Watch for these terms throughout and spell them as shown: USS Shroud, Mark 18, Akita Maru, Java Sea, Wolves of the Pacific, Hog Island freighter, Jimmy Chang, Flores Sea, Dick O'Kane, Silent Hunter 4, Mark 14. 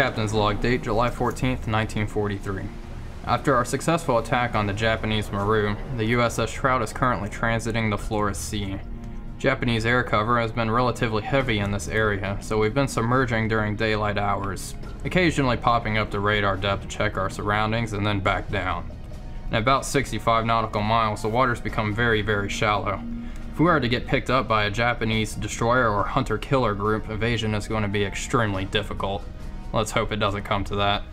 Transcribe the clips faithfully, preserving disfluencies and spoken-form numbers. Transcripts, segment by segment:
Captain's log, date July fourteenth, nineteen forty-three. After our successful attack on the Japanese Maru, the U S S Shroud is currently transiting the Flores Sea. Japanese air cover has been relatively heavy in this area, so we've been submerging during daylight hours, occasionally popping up to radar depth to check our surroundings and then back down. At about sixty-five nautical miles, the waters become very, very shallow. If we were to get picked up by a Japanese destroyer or hunter-killer group, evasion is going to be extremely difficult. Let's hope it doesn't come to that.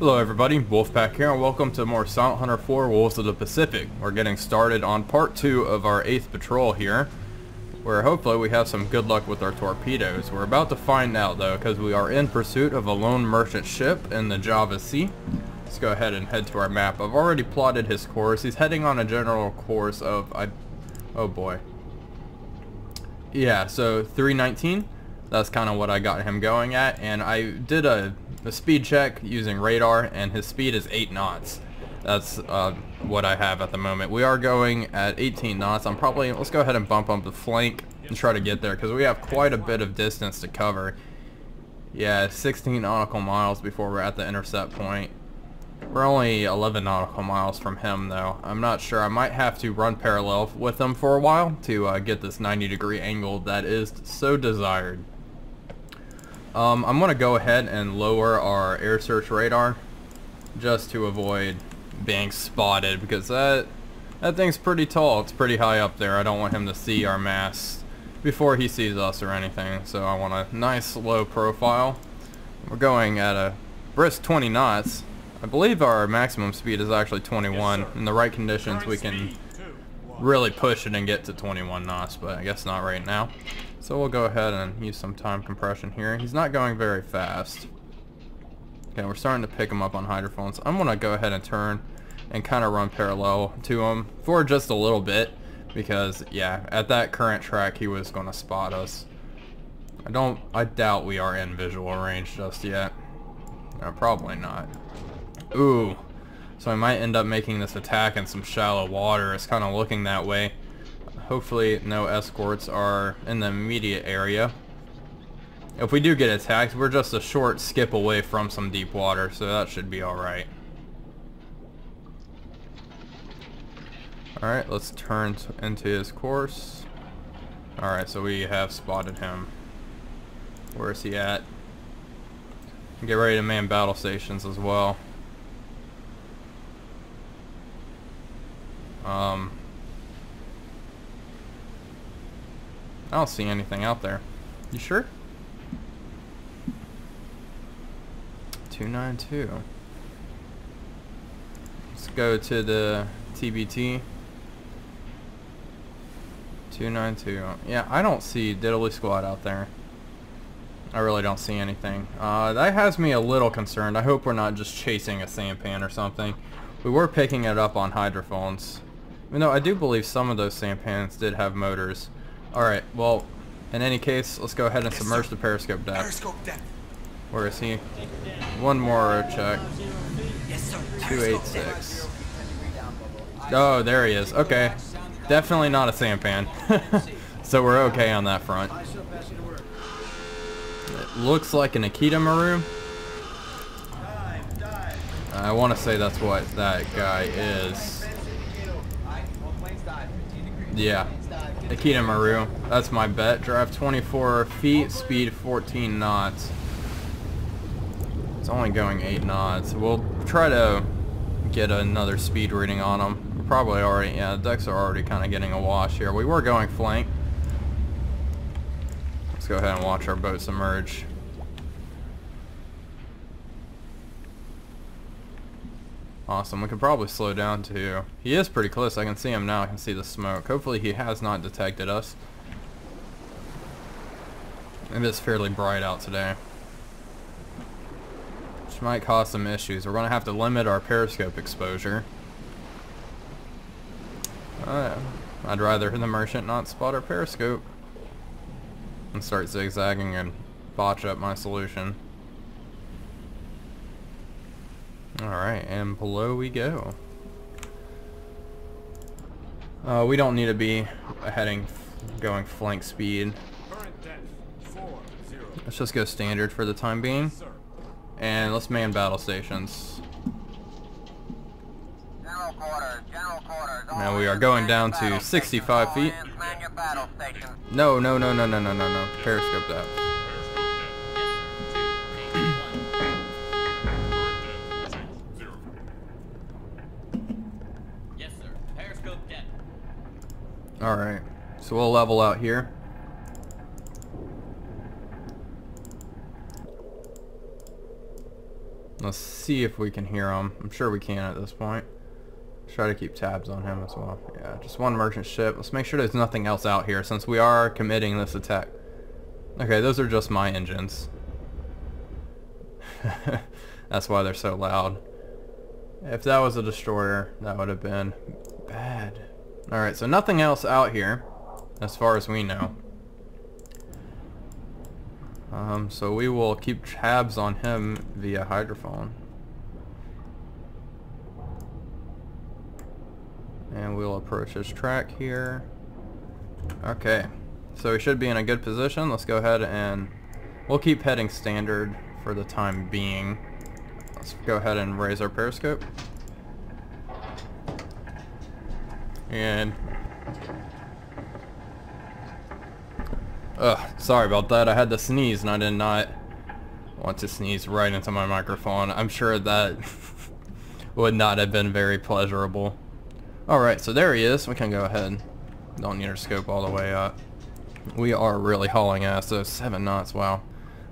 Hello everybody, Wolfpack here and welcome to more Silent Hunter four Wolves of the Pacific. We're getting started on part two of our eighth patrol here, where hopefully we have some good luck with our torpedoes. We're about to find out though, because we are in pursuit of a lone merchant ship in the Java Sea. Let's go ahead and head to our map. I've already plotted his course. He's heading on a general course of... I, oh boy. Yeah, so three nineteen, that's kind of what I got him going at, and I did a... The speed check using radar, and his speed is eight knots. That's uh, what I have at the moment. We are going at eighteen knots. I'm probably, let's go ahead and bump up the flank and try to get there because we have quite a bit of distance to cover. Yeah, sixteen nautical miles before we're at the intercept point. We're only eleven nautical miles from him though. I'm not sure. I might have to run parallel with him for a while to uh, get this ninety degree angle that is so desired. Um, I'm going to go ahead and lower our air search radar just to avoid being spotted, because that that thing's pretty tall. It's pretty high up there. I don't want him to see our masts before he sees us or anything, so I want a nice low profile. We're going at a brisk twenty knots. I believe our maximum speed is actually twenty-one. Yes, in the right conditions we can really push it and get to twenty-one knots, but I guess not right now. So we'll go ahead and use some time compression here. He's not going very fast. Okay, we're starting to pick him up on hydrophones. I'm going to go ahead and turn and kind of run parallel to him for just a little bit because, yeah, at that current track he was going to spot us. I don't, I doubt we are in visual range just yet. No, probably not. Ooh, so I might end up making this attack in some shallow water. It's kind of looking that way. Hopefully no escorts are in the immediate area. If we do get attacked, we're just a short skip away from some deep water, so that should be alright. Alright, let's turn into his course. Alright, so we have spotted him. Where is he at? Get ready to man battle stations as well. Um... I don't see anything out there. You sure? two ninety-two. Let's go to the T B T. two ninety-two. Yeah, I don't see diddly squad out there. I really don't see anything. Uh, that has me a little concerned. I hope we're not just chasing a sampan or something. We were picking it up on hydrophones. Even though I do believe some of those sampans did have motors. Alright, well, in any case, let's go ahead and submerge the periscope deck. Periscope deck. Where is he? One more check. two eighty-six. Oh, there he is. Okay. Definitely not a sampan. So we're okay on that front. It looks like an Akita Maru. I want to say that's what that guy is. Yeah. Akita Maru, that's my bet. Drive twenty-four feet, speed fourteen knots. It's only going eight knots. We'll try to get another speed reading on them. We're probably already, yeah, the decks are already kind of getting a wash here. We were going flank. Let's go ahead and watch our boat submerge. Awesome, we can probably slow down too. He is pretty close, I can see him now, I can see the smoke. Hopefully he has not detected us. It is fairly bright out today, which might cause some issues. We're going to have to limit our periscope exposure. Uh, I'd rather the merchant not spot our periscope and start zigzagging and botch up my solution. Alright, and below we go. Uh, we don't need to be heading going flank speed. Let's just go standard for the time being. And let's man battle stations. General quarters, general quarters. Now we are going down to sixty-five feet. No, no, no, no, no, no, no, no. Periscope that. Yes, sir. Periscope dead. All right. So we'll level out here. Let's see if we can hear him. I'm sure we can at this point. Try to keep tabs on him as well. Yeah, just one merchant ship. Let's make sure there's nothing else out here since we are committing this attack. Okay, those are just my engines. That's why they're so loud. If that was a destroyer, that would have been bad. Alright, so nothing else out here as far as we know. Um, so we will keep tabs on him via hydrophone. And we'll approach his track here. Okay, so we should be in a good position. Let's go ahead and we'll keep heading standard for the time being. Let's go ahead and raise our periscope. And Ugh, sorry about that. I had to sneeze and I did not want to sneeze right into my microphone. I'm sure that would not have been very pleasurable. Alright, so there he is. We can go ahead. Don't need our scope all the way up. We are really hauling ass, so seven knots, wow.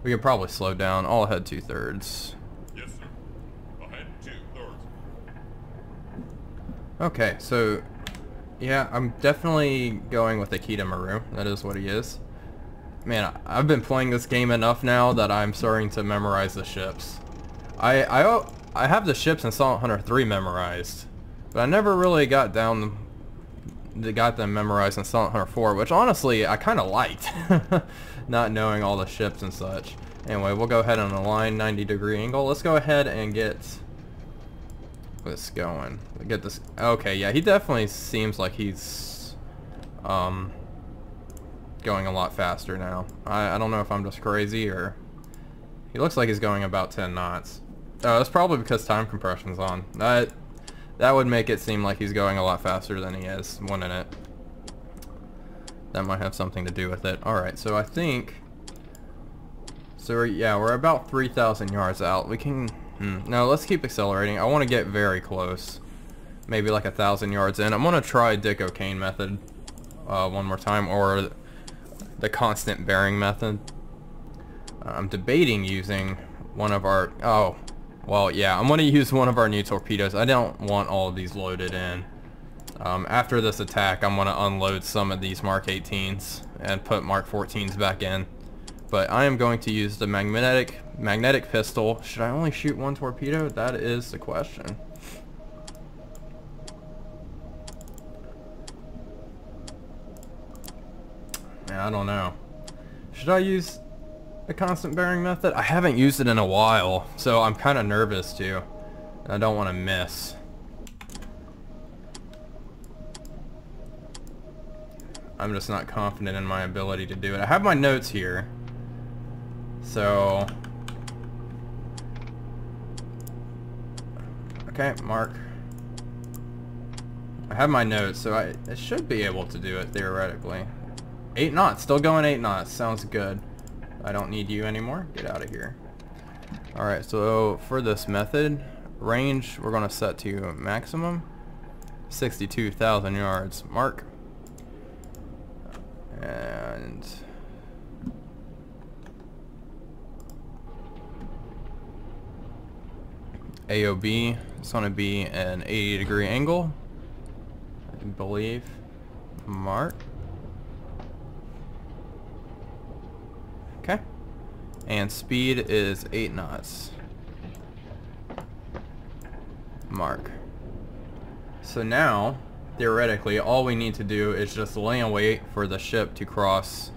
We could probably slow down. I'll head two thirds. Yes, sir. Ahead two thirds. Okay, so yeah, I'm definitely going with Akita Maru. That is what he is. Man, I've been playing this game enough now that I'm starting to memorize the ships. I I, I have the ships in Silent Hunter three memorized, but I never really got down the, got them memorized in Silent Hunter four, which honestly I kind of liked, not knowing all the ships and such. Anyway, we'll go ahead and align ninety degree angle. Let's go ahead and get this going. Get this. Okay, yeah, he definitely seems like he's um. going a lot faster now. I, I don't know if I'm just crazy or he looks like he's going about ten knots. Oh, that's probably because time compression's on. That that would make it seem like he's going a lot faster than he is, wouldn't it? That might have something to do with it. Alright, so I think so we're, yeah, we're about three thousand yards out. We can hmm, no, let's keep accelerating. I want to get very close. Maybe like a thousand yards in. I'm gonna try Dick O'Kane method uh, one more time, or the constant bearing method. I'm debating using one of our, oh, well, yeah, I'm gonna use one of our new torpedoes. I don't want all of these loaded in. Um, after this attack, I'm gonna unload some of these Mark eighteens and put Mark fourteens back in. But I am going to use the magnetic, magnetic pistol. Should I only shoot one torpedo? That is the question. I don't know. Should I use the constant bearing method? I haven't used it in a while, so I'm kind of nervous too. I don't want to miss. I'm just not confident in my ability to do it. I have my notes here, so okay, Mark. I have my notes, so I, I should be able to do it theoretically. Eight knots, still going eight knots, sounds good. I don't need you anymore, get out of here. Alright, so for this method, range we're going to set to maximum, sixty-two thousand yards, mark. And A O B, it's going to be an eighty degree angle, I believe, mark. Okay, and speed is eight knots, mark. So now theoretically all we need to do is just lay and wait for the ship to cross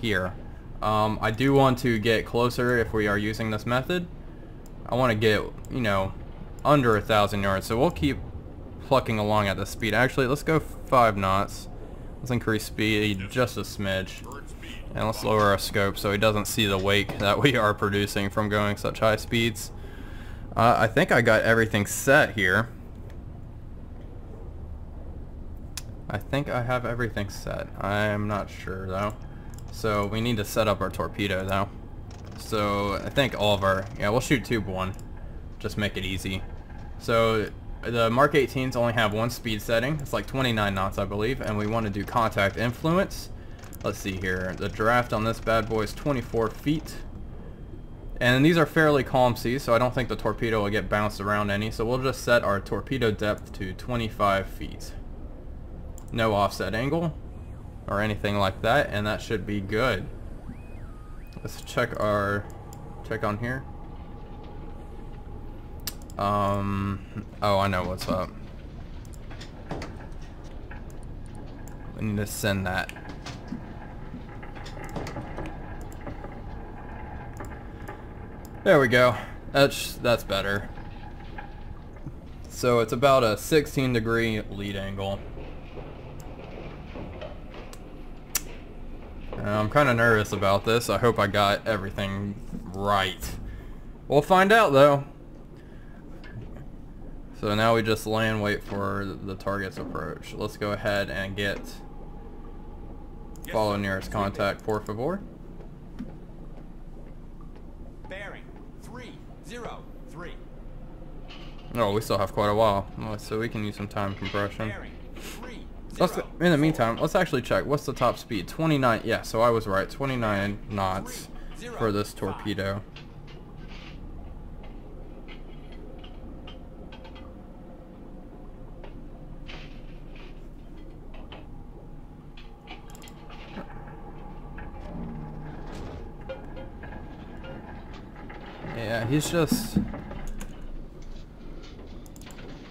here. um, I do want to get closer. If we are using this method, I want to get, you know, under a thousand yards, so we'll keep plucking along at this speed. Actually, let's go five knots. Let's increase speed just a smidge. And let's lower our scope so he doesn't see the wake that we are producing from going such high speeds. Uh, I think I got everything set here. I think I have everything set. I'm not sure though. So we need to set up our torpedo though. So I think all of our, yeah, we'll shoot tube one. Just make it easy. So the Mark eighteens only have one speed setting. It's like twenty-nine knots, I believe, and we want to do contact influence. Let's see here. The draft on this bad boy is twenty-four feet. And these are fairly calm seas, so I don't think the torpedo will get bounced around any. So we'll just set our torpedo depth to twenty-five feet. No offset angle or anything like that, and that should be good. Let's check our check on here. Um, oh, I know what's up. We need to send that. There we go. That's that's better. So it's about a sixteen degree lead angle. I'm kind of nervous about this. I hope I got everything right. We'll find out though. So now we just lay and wait for the target's approach. Let's go ahead and get follow nearest contact, por favor. Bearing three zero three. Oh, we still have quite a while, so we can use some time compression. Let's, in the meantime, let's actually check. What's the top speed? twenty-nine. Yeah, so I was right. twenty-nine knots for this torpedo. Yeah, he's just...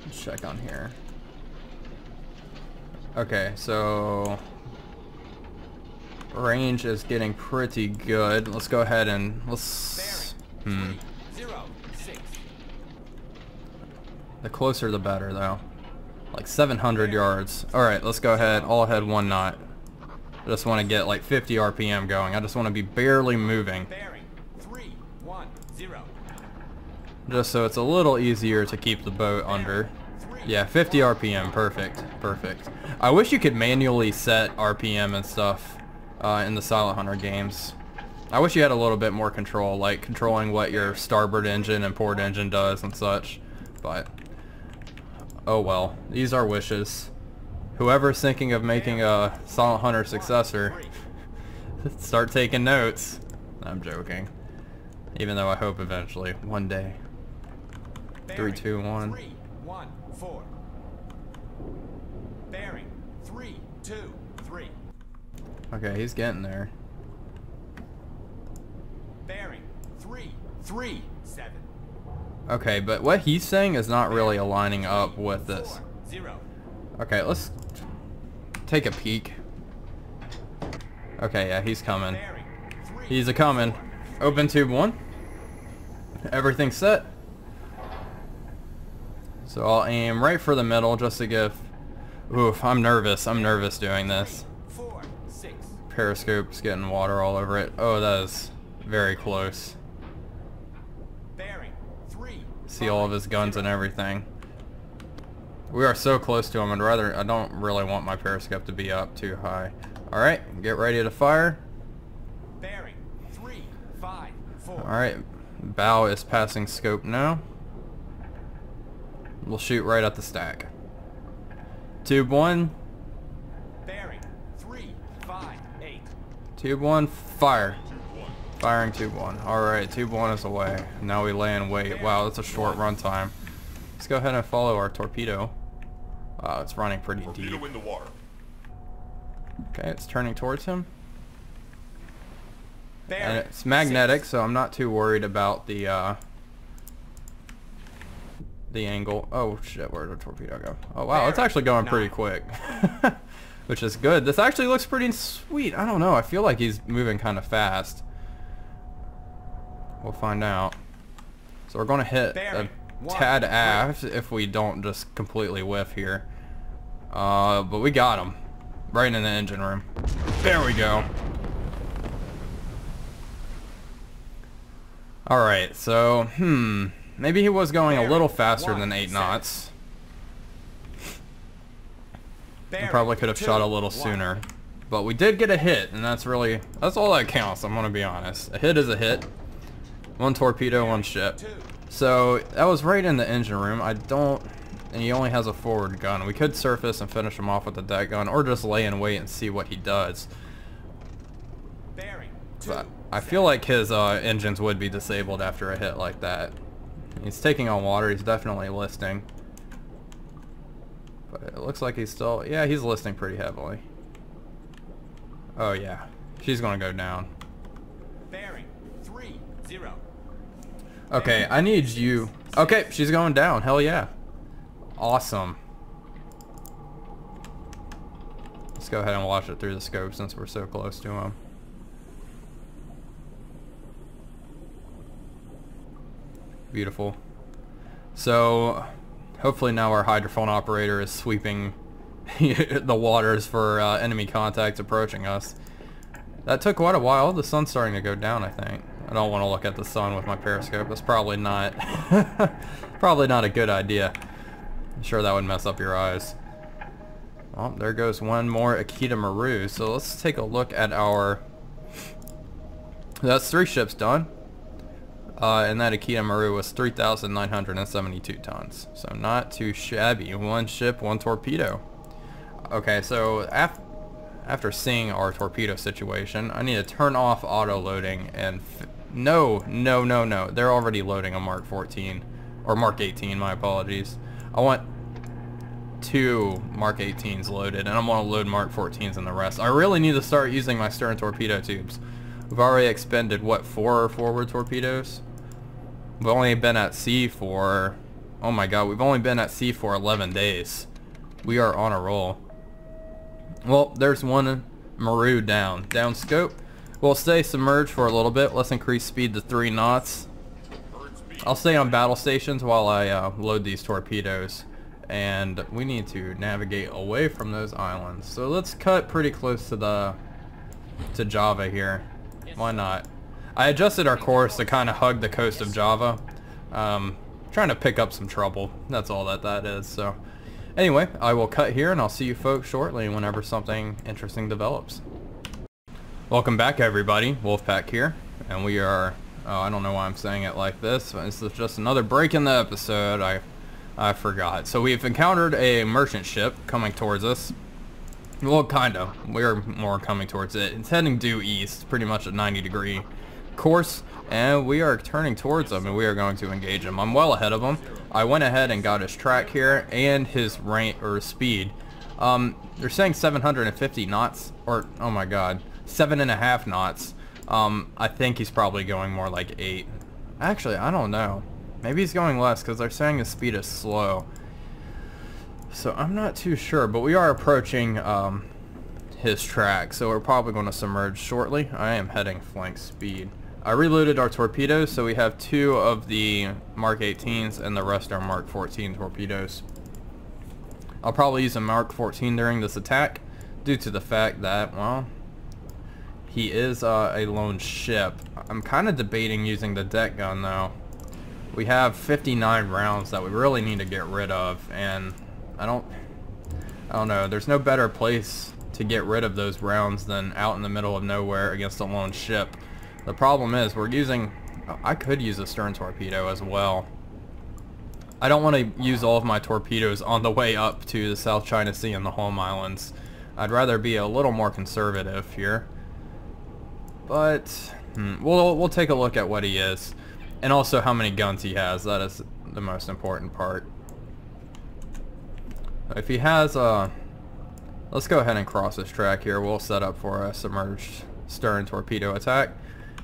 Let's check on here. Okay, so range is getting pretty good. Let's go ahead and let's hmm. The closer the better though. Like seven hundred yards. Alright, let's go ahead, all ahead one knot. I just want to get like fifty R P M going. I just want to be barely moving. Just so it's a little easier to keep the boat under. Yeah, fifty R P M, perfect, perfect. I wish you could manually set R P M and stuff uh, in the Silent Hunter games. I wish you had a little bit more control, like controlling what your starboard engine and port engine does and such, but oh well, these are wishes. Whoever's thinking of making a Silent Hunter successor, start taking notes. I'm joking, even though I hope eventually, one day. Three, two, one. One, four. Bearing, three, two, three. Okay, he's getting there. Bearing, three, three, seven. Okay, but what he's saying is not really aligning up with this. Zero. Okay, let's take a peek. Okay, yeah, he's coming. He's a coming. Open tube one. Everything's set. So I'll aim right for the middle just to give... Oof, I'm nervous. I'm nervous doing this. Periscope's getting water all over it. Oh, that is very close. See all of his guns and everything. We are so close to him. I'd rather... I don't really want my periscope to be up too high. Alright, get ready to fire. Alright, bow is passing scope now. We'll shoot right at the stack. Tube one. Bearing three five eight. Tube one, fire. Firing tube one. All right, tube one is away. Now we lay and wait. Wow, that's a short run time. Let's go ahead and follow our torpedo. Wow, it's running pretty deep. Torpedo in the water. Okay, it's turning towards him. And it's magnetic, so I'm not too worried about the. Uh, the angle. Oh shit, where did the torpedo go? Oh wow, it's actually going pretty quick. Which is good. This actually looks pretty sweet. I don't know, I feel like he's moving kind of fast. We'll find out. So we're going to hit a tad aft if we don't just completely whiff here. Uh, but we got him. Right in the engine room. There we go. Alright, so, hmm. Maybe he was going a little faster than eight knots. I probably could have shot a little sooner. But we did get a hit, and that's really, that's all that counts, I'm going to be honest. A hit is a hit. One torpedo, one ship. So, that was right in the engine room. I don't... And he only has a forward gun. We could surface and finish him off with a deck gun, or just lay and wait and see what he does. But I feel like his uh, engines would be disabled after a hit like that. He's taking on water. He's definitely listing. But it looks like he's still... Yeah, he's listing pretty heavily. Oh, yeah. She's going to go down. Bearing three zero. Okay, I need you... Okay, she's going down. Hell yeah. Awesome. Let's go ahead and watch it through the scope since we're so close to him. Beautiful. So hopefully now our hydrophone operator is sweeping the waters for uh, enemy contacts approaching us. That took quite a while. The sun's starting to go down, I think. I don't want to look at the sun with my periscope. That's probably not probably not a good idea. I'm sure that would mess up your eyes. Well, there goes one more Akita Maru. So let's take a look at our... That's three ships done. Uh, and that Akita Maru was three thousand nine hundred seventy-two tons. So not too shabby. One ship, one torpedo. Okay, so af after seeing our torpedo situation, I need to turn off auto-loading and... F no, no, no, no. They're already loading a Mark fourteen. Or Mark eighteen, my apologies. I want two Mark eighteens loaded, and I'm going to load Mark fourteens and the rest. I really need to start using my stern torpedo tubes. We've already expended, what, four forward torpedoes? We've only been at sea for... Oh my god, we've only been at sea for eleven days. We are on a roll. Well, there's one Maru down. Down scope. We'll stay submerged for a little bit. Let's increase speed to three knots. I'll stay on battle stations while I uh, load these torpedoes, and we need to navigate away from those islands. So let's cut pretty close to the to Java here. Why not? I adjusted our course to kind of hug the coast of Java, um, trying to pick up some trouble. That's all that that is. So anyway, I will cut here, and I'll see you folks shortly whenever something interesting develops. Welcome back, everybody. Wolfpack here, and we are. Oh, I don't know why I'm saying it like this. This is just another break in the episode. I I forgot. So we've encountered a merchant ship coming towards us. Well, kind of. We're more coming towards it. It's heading due east, pretty much a ninety degree course. And we are turning towards him, and we are going to engage him. I'm well ahead of him. I went ahead and got his track here and his rank or speed. Um, they're saying seven hundred fifty knots, or, oh my god, seven and a half knots. Um, I think he's probably going more like eight. Actually, I don't know. Maybe he's going less because they're saying his speed is slow. So I'm not too sure, but we are approaching um, his track, so we're probably going to submerge shortly. I am heading flank speed. I reloaded our torpedoes, so we have two of the Mark eighteens and the rest are Mark fourteen torpedoes. I'll probably use a Mark fourteen during this attack due to the fact that, well... He is uh, a lone ship. I'm kind of debating using the deck gun though. We have fifty-nine rounds that we really need to get rid of, and I don't, I don't know. There's no better place to get rid of those rounds than out in the middle of nowhere against a lone ship. The problem is we're using. I could use a stern torpedo as well. I don't want to use all of my torpedoes on the way up to the South China Sea and the Home Islands. I'd rather be a little more conservative here. But hmm, we'll we'll take a look at what he is, and also how many guns he has. That is the most important part. If he has uh, let's go ahead and cross his track here. We'll set up for a submerged stern torpedo attack,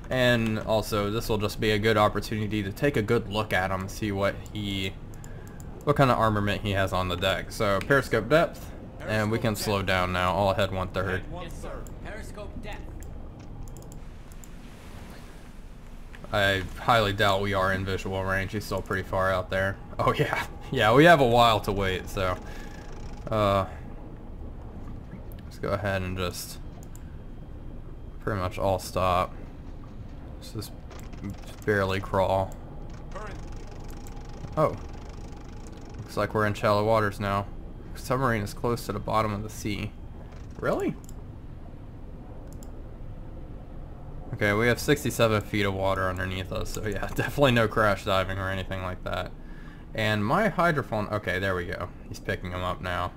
and also this will just be a good opportunity to take a good look at him, see what he, what kind of armament he has on the deck. So periscope depth, and we can slow down now. All ahead one third. Yes, sir. Periscope depth. I highly doubt we are in visual range. He's still pretty far out there. Oh yeah, yeah, we have a while to wait. So, uh, let's go ahead and just pretty much all stop. Let's just barely crawl. Oh. Looks like we're in shallow waters now. The submarine is close to the bottom of the sea. Really? Okay, we have sixty-seven feet of water underneath us, so yeah, definitely no crash diving or anything like that. And my hydrophone... Okay, there we go. He's picking him up now.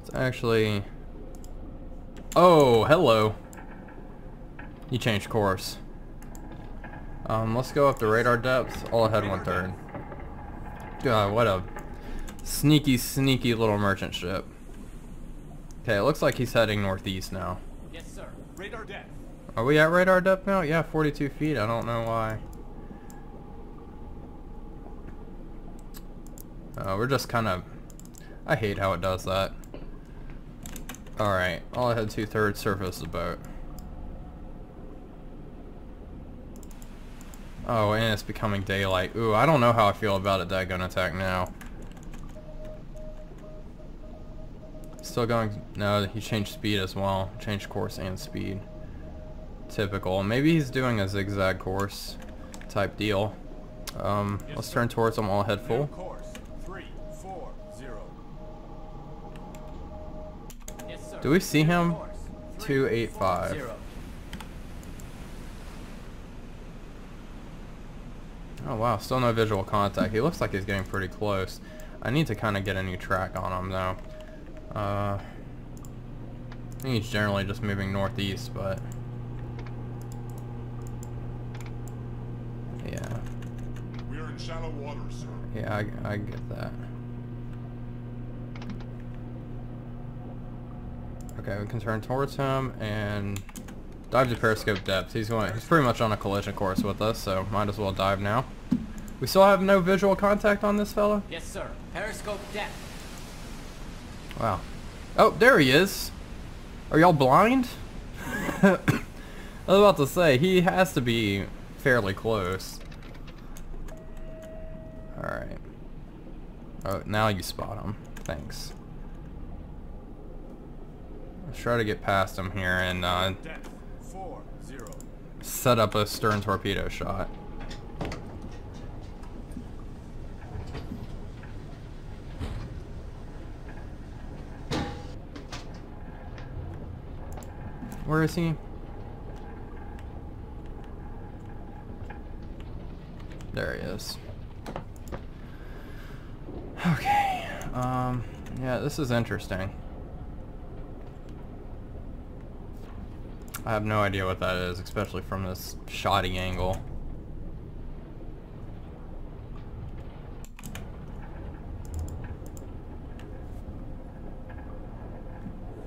It's actually... Oh, hello. You changed course. Um, let's go up the radar depth. All ahead one third. God, what a sneaky, sneaky little merchant ship. Okay, it looks like he's heading northeast now. Yes, sir. Radar depth. Are we at radar depth now? Yeah, forty-two feet. I don't know why. Uh, we're just kind of... I hate how it does that. Alright, all ahead two-thirds, surface the boat. Oh, and it's becoming daylight. Ooh, I don't know how I feel about a daggone attack now. Still going... No, he changed speed as well. Changed course and speed. Typical. Maybe he's doing a zigzag course type deal. Um, yes, let's turn towards him all ahead full. Do we see him? two eight five. Oh wow, still no visual contact. He looks like he's getting pretty close. I need to kind of get a new track on him though. Uh, I think he's generally just moving northeast, but... Yeah. We're in shallow water, sir. Yeah, I, I get that. Okay, we can turn towards him and dive to periscope depth. He's going, he's pretty much on a collision course with us, so might as well dive now. We still have no visual contact on this fella? Yes, sir. Periscope depth. Wow. Oh, there he is. Are y'all blind? I was about to say, he has to be fairly close. Alright. Oh, now you spot him. Thanks. Let's try to get past him here and uh, set up a stern torpedo shot. Where is he? There he is. Okay. Um, yeah, this is interesting. I have no idea what that is, especially from this shoddy angle.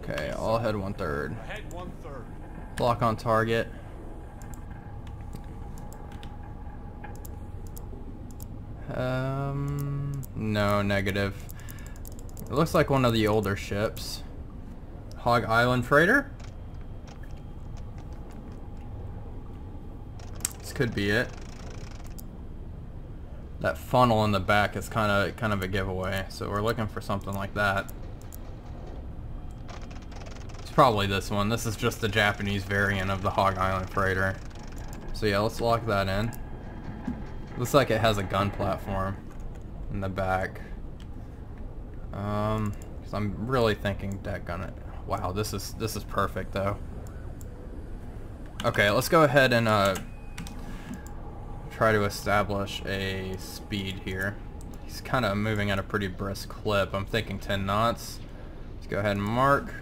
Okay, all ahead one third. Ahead one third. Lock on target. Um, no, negative. It looks like one of the older ships. Hog Island freighter? Could be it. That funnel in the back is kind of kind of a giveaway, so we're looking for something like that. It's probably this one. This is just the Japanese variant of the Hog Island freighter. So yeah, let's lock that in. Looks like it has a gun platform in the back. Um, because I'm really thinking that gun. Wow, this is this is perfect though. Okay, let's go ahead and uh. try to establish a speed here. He's kind of moving at a pretty brisk clip. I'm thinking ten knots. Let's go ahead and mark.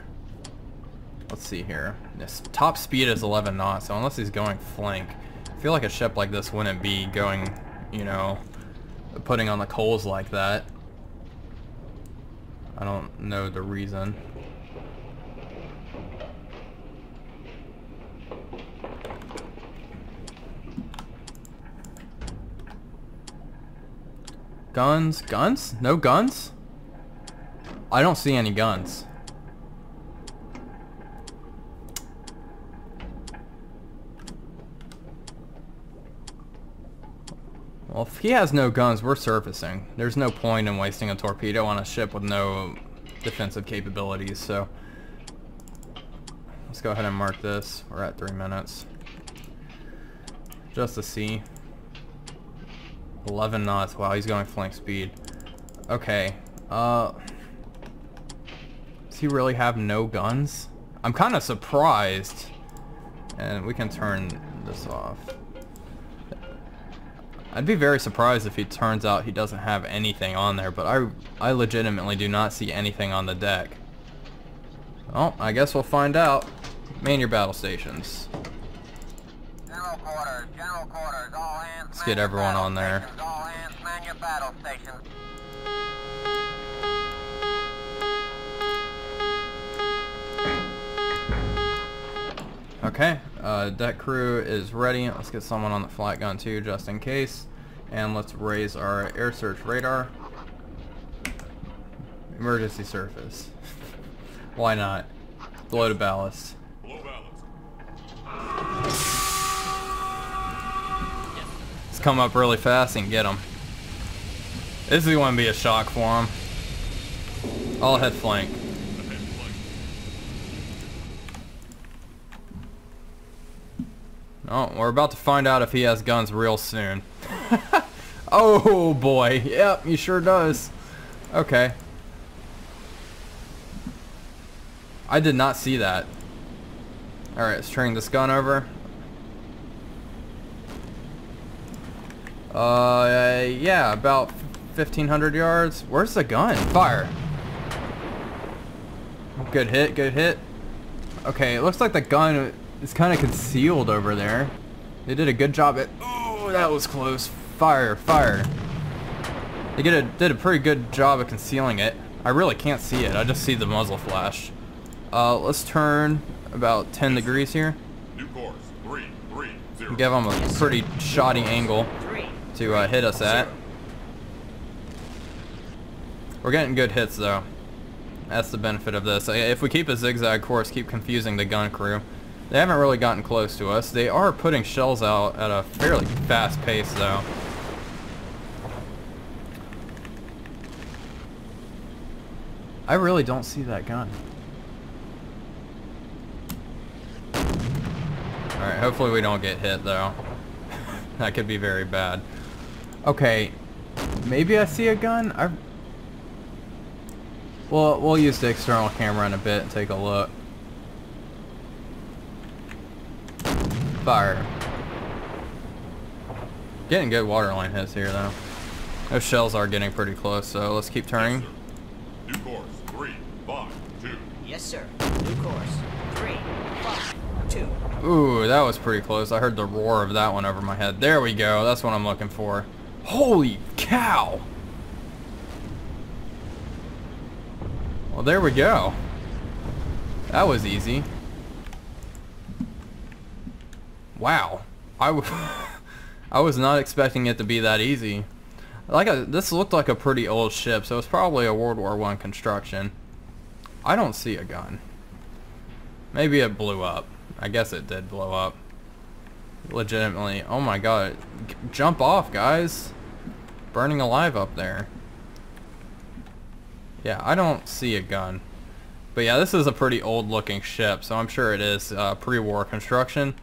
Let's see here. This top speed is eleven knots, so unless he's going flank, I feel like a ship like this wouldn't be going, you know, putting on the coals like that. I don't know the reason. Guns? Guns? No guns? I don't see any guns. Well, if he has no guns, we're surfacing. There's no point in wasting a torpedo on a ship with no defensive capabilities, so let's go ahead and mark this. We're at three minutes. Just to see. eleven knots. Wow, he's going flank speed. Okay. Uh, does he really have no guns? I'm kind of surprised. And we can turn this off. I'd be very surprised if he turns out he doesn't have anything on there, but I, I legitimately do not see anything on the deck. Oh, I guess we'll find out. Man your battle stations. General quarters, general quarters, all hands. Let's get everyone on there. All hands, man your battle stations. Okay, uh, deck crew is ready. Let's get someone on the flat gun too, just in case. And let's raise our air search radar. Emergency surface. Why not? Blow to ballast. Blow ballast. Let's come up really fast and get them. This is going to be a shock for them. All head flank. Oh, we're about to find out if he has guns real soon. Oh boy, yep, he sure does. Okay. I did not see that. Alright, let's turn this gun over. Uh, yeah, about fifteen hundred yards. Where's the gun? Fire. Good hit, good hit. Okay, it looks like the gun... it's kind of concealed over there. They did a good job at... oh, that was close. Fire, fire. They did a, did a pretty good job of concealing it. I really can't see it. I just see the muzzle flash. Uh, let's turn about ten degrees here. New course, three, three, zero. Give them a pretty shoddy angle to uh, hit us at. We're getting good hits, though. That's the benefit of this. If we keep a zigzag course, keep confusing the gun crew. They haven't really gotten close to us. They are putting shells out at a fairly fast pace, though. I really don't see that gun. Alright, hopefully we don't get hit, though. That could be very bad. Okay, maybe I see a gun? I've... Well, we'll use the external camera in a bit and take a look. Fire. Getting good waterline hits here, though. Those shells are getting pretty close, so let's keep turning. Yes, new course, three, five, two. Yes, sir. New course, three, five, two. Ooh, that was pretty close. I heard the roar of that one over my head. There we go. That's what I'm looking for. Holy cow! Well, there we go. That was easy. Wow, I, w I was not expecting it to be that easy. Like a, this looked like a pretty old ship, so it's probably a World War One construction. I don't see a gun. Maybe it blew up. I guess it did blow up. Legitimately. Oh my god. G jump off, guys. Burning alive up there. Yeah, I don't see a gun. But yeah, this is a pretty old looking ship, so I'm sure it is uh, pre-war construction,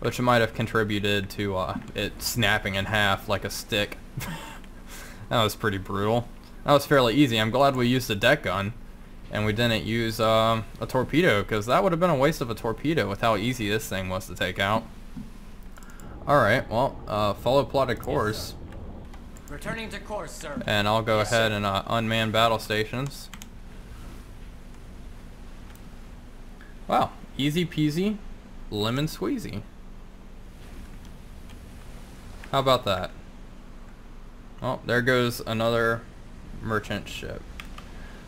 which might have contributed to uh, it snapping in half like a stick. That was pretty brutal. That was fairly easy. I'm glad we used a deck gun and we didn't use um, a torpedo, because that would have been a waste of a torpedo with how easy this thing was to take out. Alright, well, uh, follow plotted course. Yes, returning to course, sir. And I'll go yes, ahead sir. and uh, unman battle stations. Wow, easy peasy, lemon squeezy. How about that? Oh, there goes another merchant ship.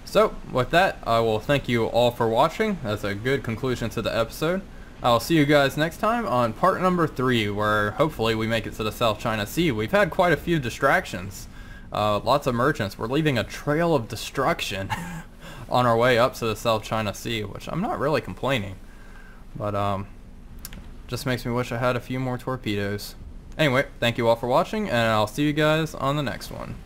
So, with that, I will thank you all for watching. That's a good conclusion to the episode. I'll see you guys next time on part number three, where hopefully we make it to the South China Sea. We've had quite a few distractions. Uh, lots of merchants. We're leaving a trail of destruction on our way up to the South China Sea, which I'm not really complaining. But, um, just makes me wish I had a few more torpedoes. Anyway, thank you all for watching, and I'll see you guys on the next one.